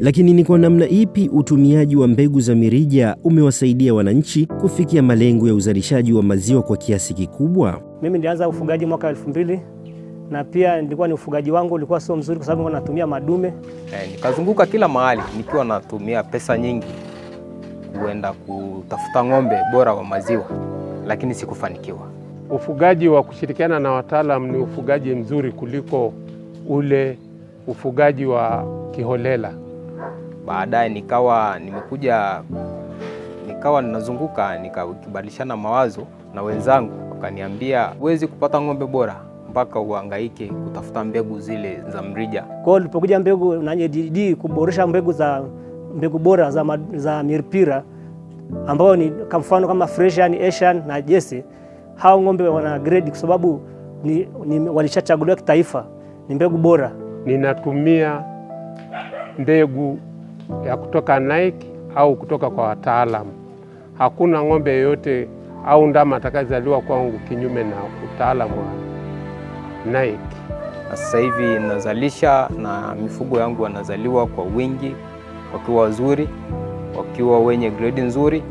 Lakini ni kwa namna ipi utumiaji wa mbegu za mirija umewasaidia wananchi kufikia malengo ya uzalishaji wa maziwa kwa kiasi kikubwa? Mimi nilianza ufugaji mwaka 2000 na pia nilikuwa ni ufugaji wangu ulikuwa sio mzuri kwa sababu natumia madume. Nikazunguka kila mahali nikiwa natumia pesa nyingi kuenda kutafuta ngombe bora wa maziwa, lakini sikufanikiwa. Ufugaji wa kushirikiana na wataalamu ni ufugaji mzuri kuliko ule ufugaji wa kiholela. Baadaye nikawa ninazunguka nikabadilishana mawazo na wenzangu, wakaniambia huwezi kupata ngombe bora mpaka uhangaike kutafuta mbegu zile za mrija. Kwa hiyo nilipokuja mbegu na DD kuboresha mbegu bora za mipira ambao ni kwa mfano kama fresh yani Asian na Jersey, hao ngombe wana grade kwa sababu ni walishachaguliwa kitaifa, ni mbegu bora. Ninatumia mbegu ya kutoka Nike au kutoka kwa wataalamu. Hakuna ngombe yote au ndama atakayezaliwa kwangu kinyume na utaalamu wa Nike. Sasa hivi nazalisha na mifugo yangu wanazaliwa kwa wingi, wakiwa wazuri, wakiwa wenye grade nzuri,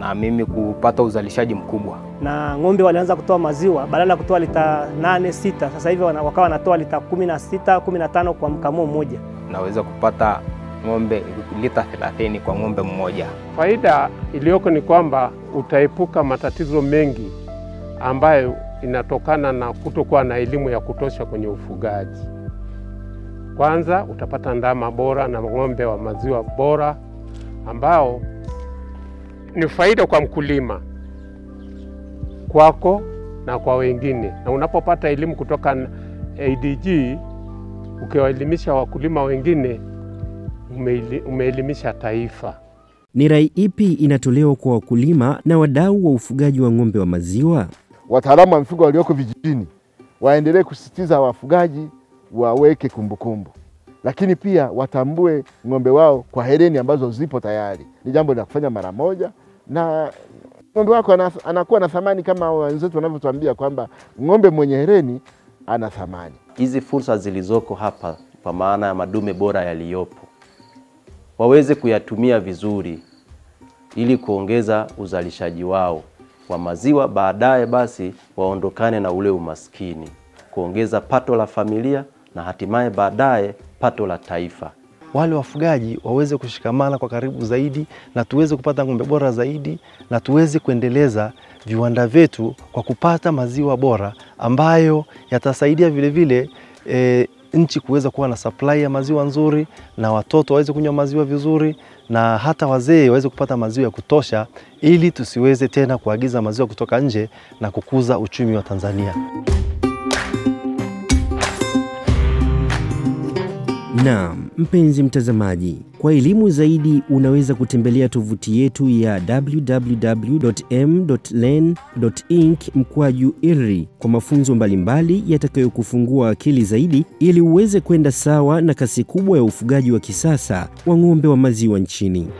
na mimi kupata uzalishaji mkubwa. Na ngombe walianza kutoa maziwa badala kutoa lita 8-6, sasa hivi wakawa wanatoa lita 16-15 kwa mkamo mmoja. Naweza kupata ngombe lita 30 kwa ngombe mmoja. Faida iliyoko ni kwamba utaepuka matatizo mengi ambayo inatokana na kutokuwa na elimu ya kutosha kwenye ufugaji. Kwanza utapata ndama bora na ngombe wa maziwa bora ambao ni faida kwa mkulima, kwako na kwa wengine. Na unapopata elimu kutoka ADG, ukiwaelimisha wakulima wengine, umeelimisha taifa. Ni rai ipi inatolewa kwa wakulima na wadau wa ufugaji wa ngombe wa maziwa? Wataalamu wa mifugo walioko vijijini waendelee kusisitiza wafugaji waweke kumbukumbu, lakini pia watambue ngombe wao kwa hereni ambazo zipo tayari. Ni jambo la kufanya mara moja, na ngombe wako anakuwa na thamani kama wenzetu wanavyotuambia kwamba ngombe mwenye hereni ana thamani. Hizi fursa zilizoko hapa kwa maana ya madume bora yaliyopo waweze kuyatumia vizuri ili kuongeza uzalishaji wao wa maziwa, baadaye basi waondokane na ule umaskini, kuongeza pato la familia na hatimaye baadaye pato la taifa. Wale wafugaji waweze kushikamana kwa karibu zaidi na tuweze kupata ngombe bora zaidi na tuweze kuendeleza viwanda vyetu kwa kupata maziwa bora ambayo yatasaidia vile vile nchi kuweza kuwa na supply ya maziwa nzuri, na watoto waweze kunywa maziwa vizuri, na hata wazee waweze kupata maziwa ya kutosha ili tusiweze tena kuagiza maziwa kutoka nje na kukuza uchumi wa Tanzania. Na mpenzi mtazamaji, kwa elimu zaidi unaweza kutembelea tovuti yetu ya www.m.len.inc/IRI kwa mafunzo mbalimbali yatakayokufungua akili zaidi ili uweze kwenda sawa na kasi kubwa ya ufugaji wa kisasa wa ngombe wa maziwa nchini.